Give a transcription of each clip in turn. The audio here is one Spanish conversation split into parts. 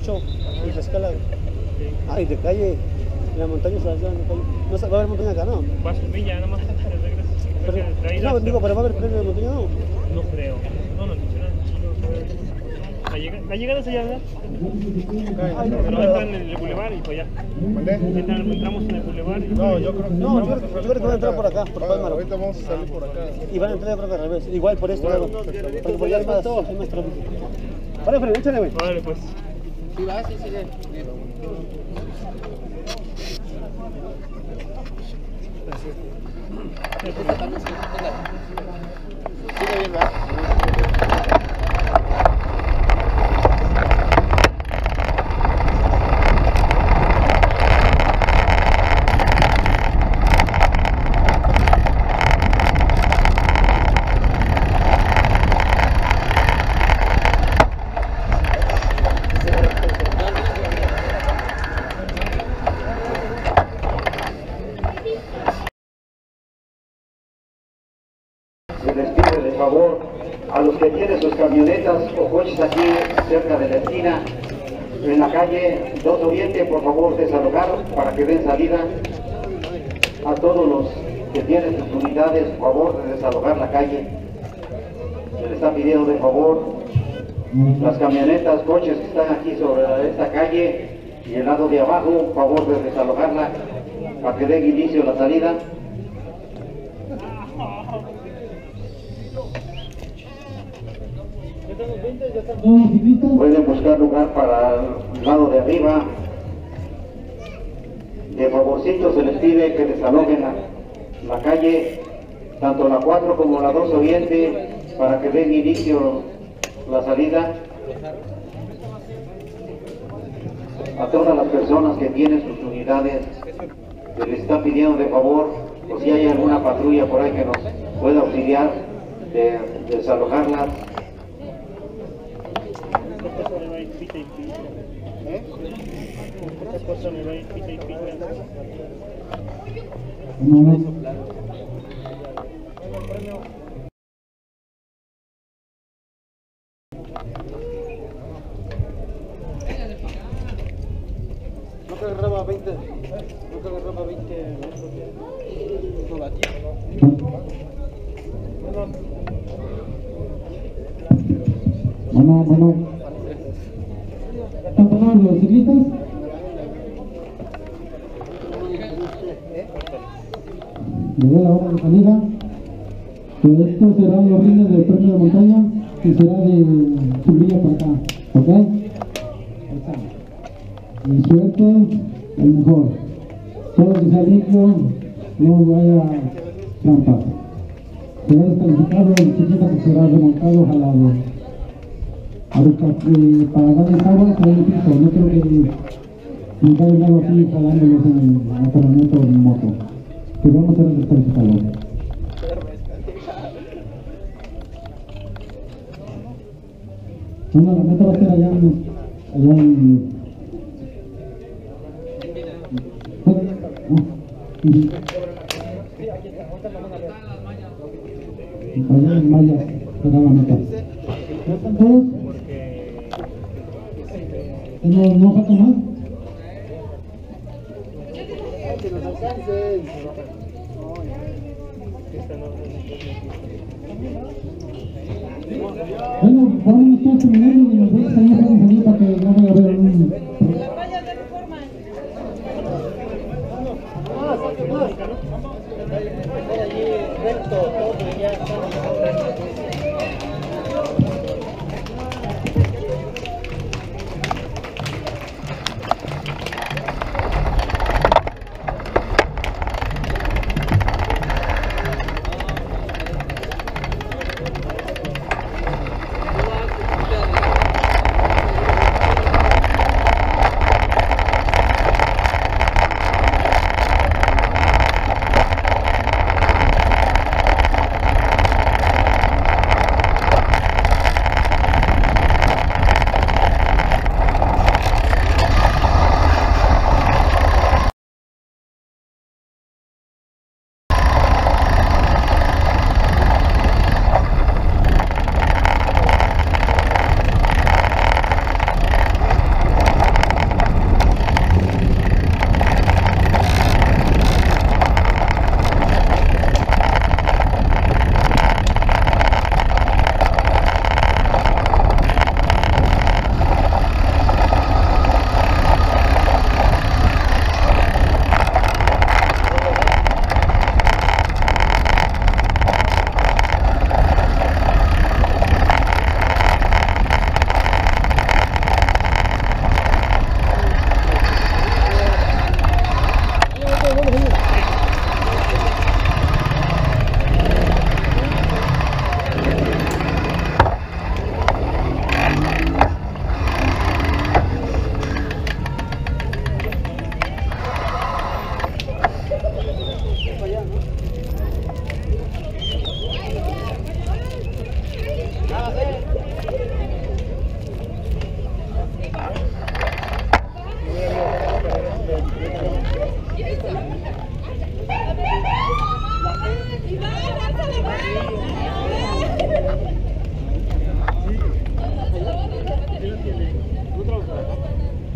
Y se escala. Ah, y de calle. La montaña se va a hacer de calle. No, ¿va a haber montaña acá, no? Va a subir ya, nomás. No, digo, pero ¿va a haber premio de montaña, no? No creo. No, no, la llegada es allá, ¿verdad? Pero entran en el bulevar y para allá. Entramos en el bulevar y... No, yo creo que van a entrar por acá, por Palmar. Ahorita vamos a salir por acá. Y van a entrar de al revés, igual por esto. Porque por allá hay más tráfico. Vale, Fred, échale, güey. Vale, pues. Sí, va, sí, sigue. Sigue bien, va. A los que tienen sus camionetas o coches aquí cerca de la esquina, en la calle 2 Oriente, por favor desalojar para que den salida. A todos los que tienen sus unidades, por favor de desalojar la calle. Se les está pidiendo de favor las camionetas, coches que están aquí sobre esta calle y el lado de abajo, por favor de desalojarla para que den inicio a la salida. Pueden buscar lugar para el lado de arriba. De favorcito se les pide que desalojen la calle, tanto la 4 como la 2 Oriente, para que den inicio la salida. A todas las personas que tienen sus unidades, se les está pidiendo de favor, o si hay alguna patrulla por ahí que nos pueda auxiliar, de desalojarlas. No. ¿Los ciclistas? Llegó la hora de salida. Pues esto será los fines del premio de montaña, que será de Pulvilla para acá, ¿ok? Y suerte, el mejor. Todo que sea limpio, no vaya trampas. Será descalificado el ciclista que será remontado, jalado. A los que para darles agua traen el piso, no creo que me caigan algo así jalándolos en el apartamento o en moto. Pero vamos a hacer el calor. Bueno, la meta va a ser allá en... Allá en Mayas, será la meta. ¿Ya están todos? ¿No falta más? ¡Que nos alcancen! Bueno, vamos todos terminando y nosotros ahí nos vamos a salir para que no vaya a haber un... Las vallas de reforma. ¡Más! Está allí recto, todo que ya está...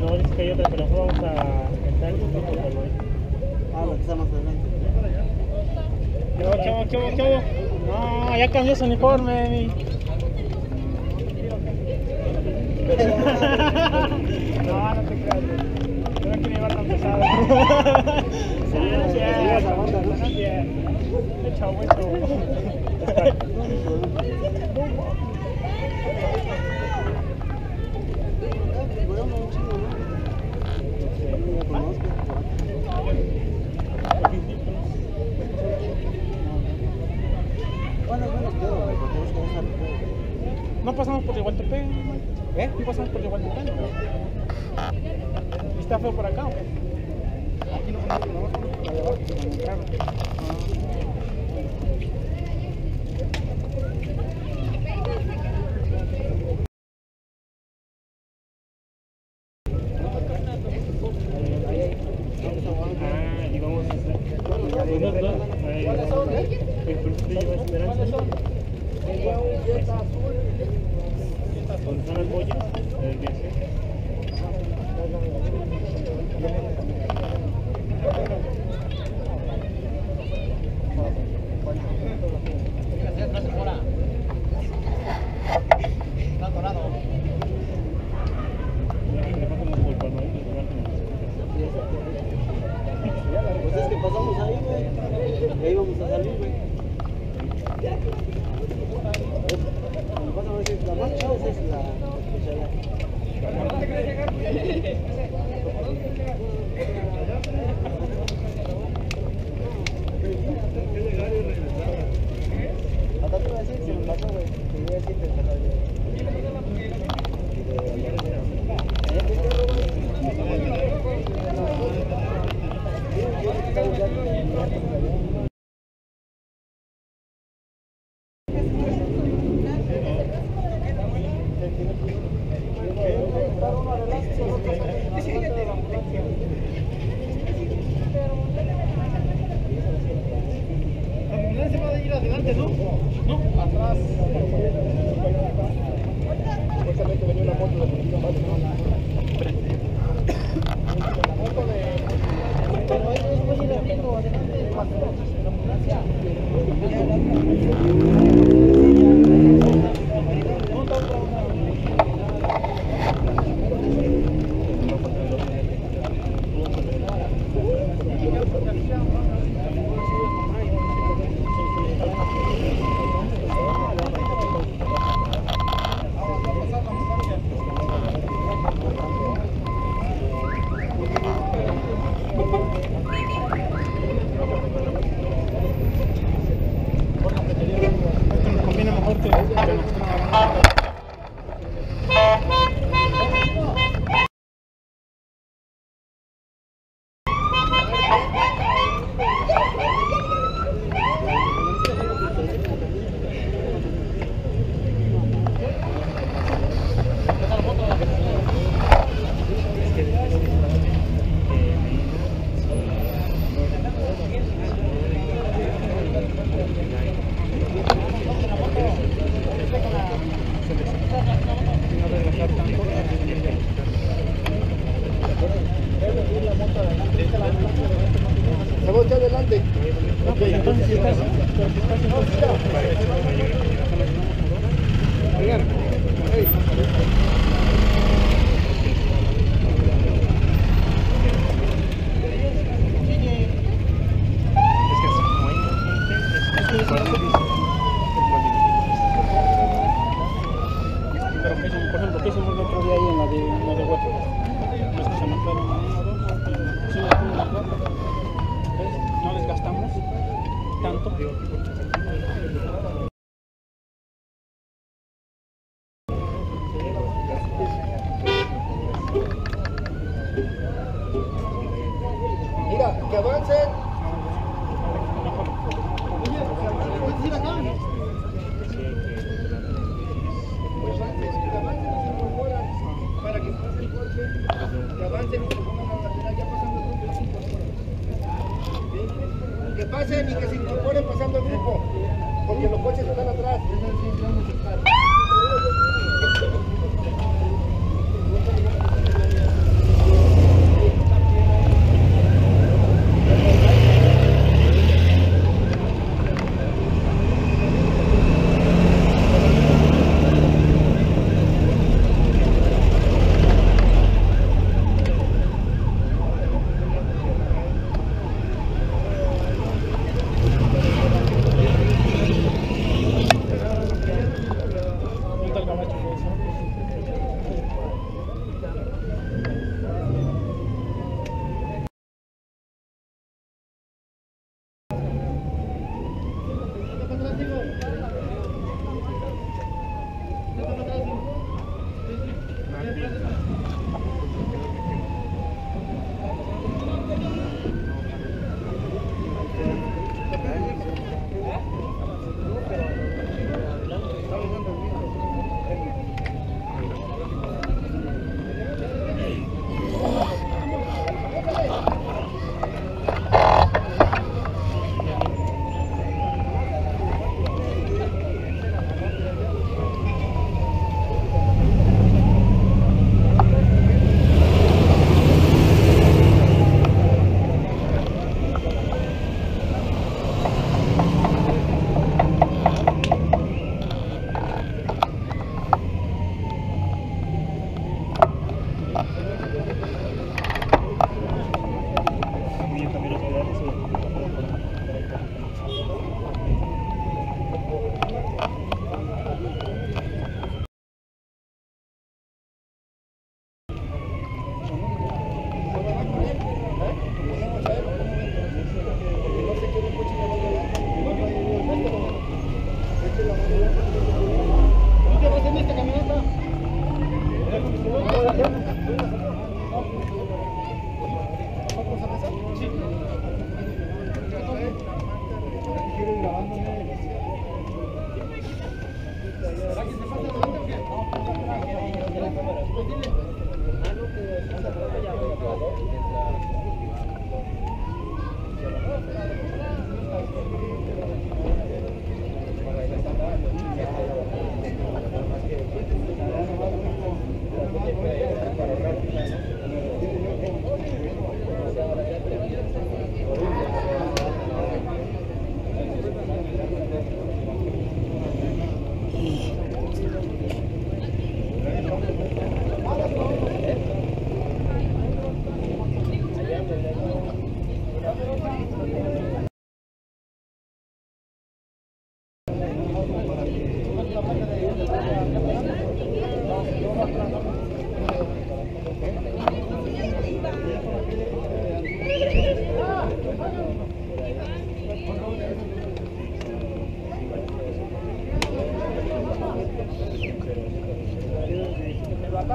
No, dice que hay otra, pero vamos a estar un poco por ahí. Ah, lo que está más adelante. ¿Qué hubo? No, ya cambió su uniforme. No te creas. Yo no quiero llevar tan pesado. No pasamos por Igualtepe. ¿Eh? No pasamos por Igualtepe. ¿No? ¿Está feo por acá o qué? Aquí no pasamos por acá.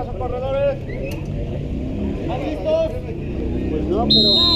pasos corredores. ¿Están listos? Pues no, pero...